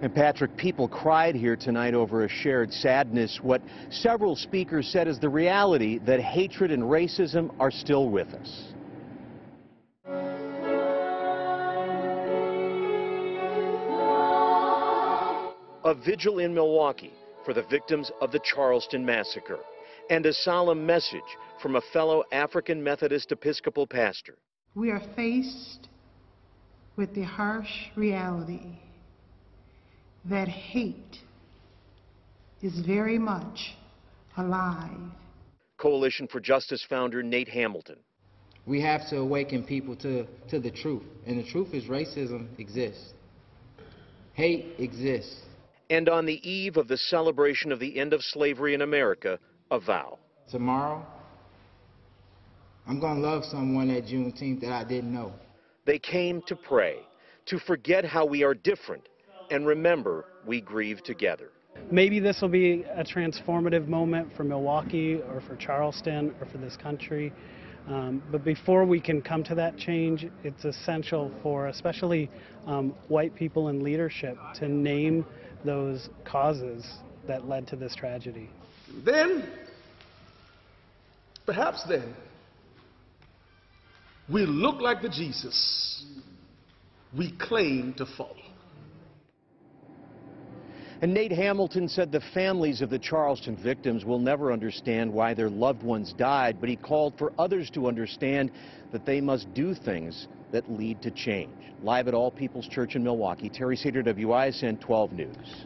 And Patrick, people cried here tonight over a shared sadness. What several speakers said is the reality that hatred and racism are still with us. A vigil in Milwaukee for the victims of the Charleston massacre, and a solemn message from a fellow African Methodist Episcopal pastor. We are faced with the harsh reality that hate is very much alive. Coalition for Justice founder Nate Hamilton. We have to awaken people to the truth, and the truth is racism exists. Hate exists. And on the eve of the celebration of the end of slavery in America, a vow. Tomorrow, I'm going to love someone at Juneteenth that I didn't know. They came to pray, to forget how we are different, and remember we grieve together. Maybe this will be a transformative moment for Milwaukee or for Charleston or for this country. But before we can come to that change, it's essential for especially white people in leadership to name those causes that led to this tragedy. Then, perhaps then, we look like the Jesus we claim to follow. And Nate Hamilton said the families of the Charleston victims will never understand why their loved ones died, but he called for others to understand that they must do things that lead to change. Live at All People's Church in Milwaukee, Terry Seater, WISN 12 News.